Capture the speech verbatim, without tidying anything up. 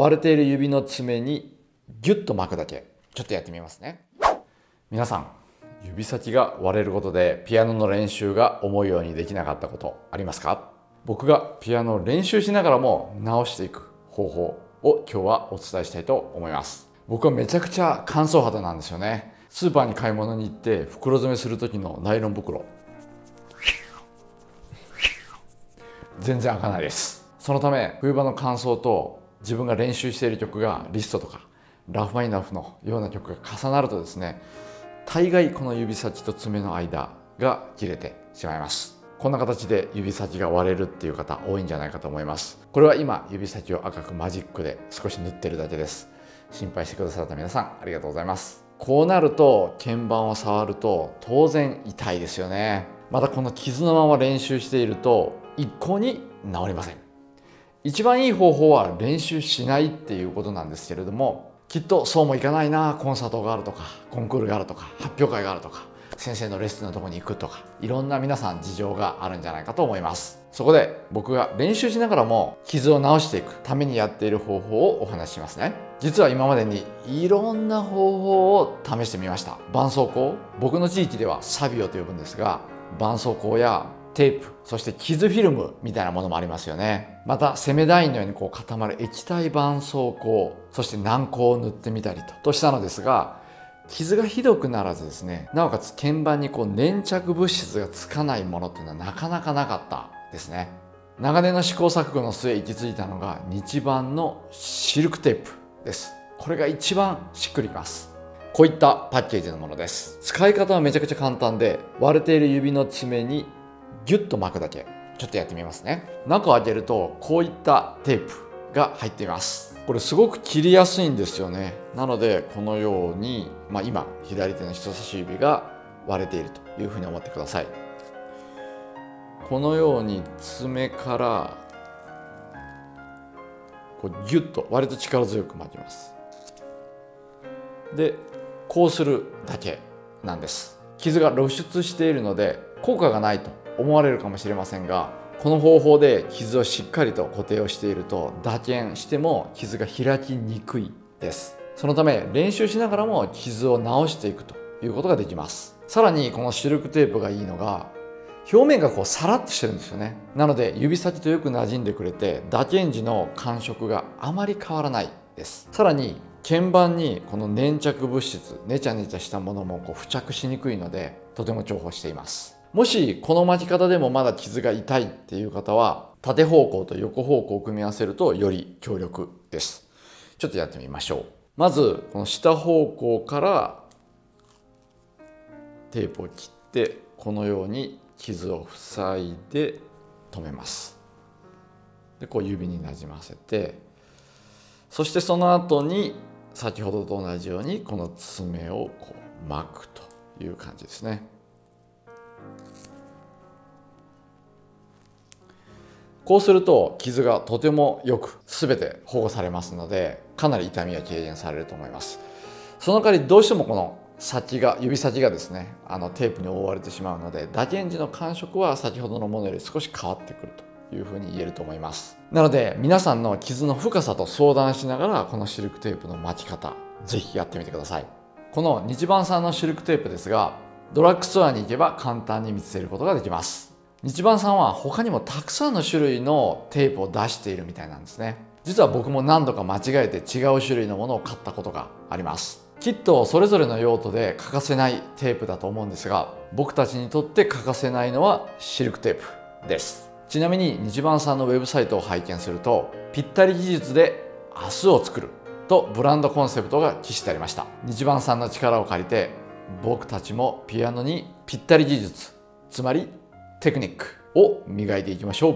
割れている指の爪にギュッと巻くだけ。ちょっとやってみますね。皆さん、指先が割れることでピアノの練習が思うようにできなかったことありますか？僕がピアノを練習しながらも直していく方法を今日はお伝えしたいと思います。僕はめちゃくちゃ乾燥肌なんですよね。スーパーに買い物に行って袋詰めする時のナイロン袋、全然開かないです。そのため冬場の乾燥と自分が練習している曲がリストとかラフマイナフのような曲が重なるとですね、大概この指先と爪の間が切れてしまいます。こんな形で指先が割れるっていう方多いんじゃないかと思います。これは今指先を赤くマジックで少し塗ってるだけです。心配してくださった皆さんありがとうございます。こうなると鍵盤を触ると当然痛いですよね。またこの傷のまま練習していると一向に治りません。一番いい方法は練習しないっていうことなんですけれども、きっとそうもいかないな、コンサートがあるとかコンクールがあるとか発表会があるとか先生のレッスンのとこに行くとか、いろんな皆さん事情があるんじゃないかと思います。そこで僕が練習しながらも傷を治していくためにやっている方法をお話ししますね。実は今までにいろんな方法を試してみました。絆創膏、僕の地域ではサビオと呼ぶんですが、絆創膏やテープ、そして傷フィルムみたいなものもありますよね。またセメダインのようにこう固まる液体絆創膏、そして軟膏を塗ってみたりととしたのですが、傷がひどくならずですね、なおかつ鍵盤にこう粘着物質がつかないものっていうのはなかなかなかったですね。長年の試行錯誤の末行き着いたのが日版のシルクテープです。これが一番しっくりきます。こういったパッケージのものです。使い方はめちゃくちゃ簡単で、割れている指の爪にギュッと巻くだけ。ちょっとやってみますね。中を開けるとこういったテープが入っています。これすごく切りやすいんですよね。なのでこのように、まあ、今左手の人差し指が割れているというふうに思ってください。このように爪からこうギュッと割と力強く巻きます。でこうするだけなんです。傷が露出しているので効果がないと思われるかもしれませんが、この方法で傷をしっかりと固定をしていると打鍵しても傷が開きにくいです。そのため練習しながらも傷を治していくということができます。さらにこのシルクテープがいいのが、表面がこうサラッとしてるんですよね。なので指先とよく馴染んでくれて打鍵時の感触があまり変わらないです。さらに鍵盤にこの粘着物質、ネチャネチャしたものもこう付着しにくいのでとても重宝しています。もしこの巻き方でもまだ傷が痛いっていう方は、縦方向と横方向を組み合わせるとより強力です。ちょっとやってみましょう。まずこの下方向からテープを切って、このように傷を塞いで止めます。でこう指になじませて、そしてその後に先ほどと同じようにこの爪をこう巻くという感じですね。こうすると傷がとてもよく全て保護されますので、かなり痛みが軽減されると思います。その代わりどうしてもこの先が、指先がですね、あのテープに覆われてしまうので、打鍵時の感触は先ほどのものより少し変わってくるというふうに言えると思います。なので皆さんの傷の深さと相談しながら、このシルクテープの巻き方是非やってみてください。この日版さんのシルクテープですが、ドラッグストアに行けば簡単に見つけることができます。日版さんは他にもたくさんの種類のテープを出しているみたいなんですね。実は僕も何度か間違えて違う種類のものを買ったことがあります。きっとそれぞれの用途で欠かせないテープだと思うんですが、僕たちにとって欠かせないのはシルクテープです。ちなみに日版さんのウェブサイトを拝見すると、ぴったり技術で明日を作るとブランドコンセプトが記してありました。日版さんの力を借りて、僕たちもピアノにぴったり技術、つまりテクニックを磨いていきましょう。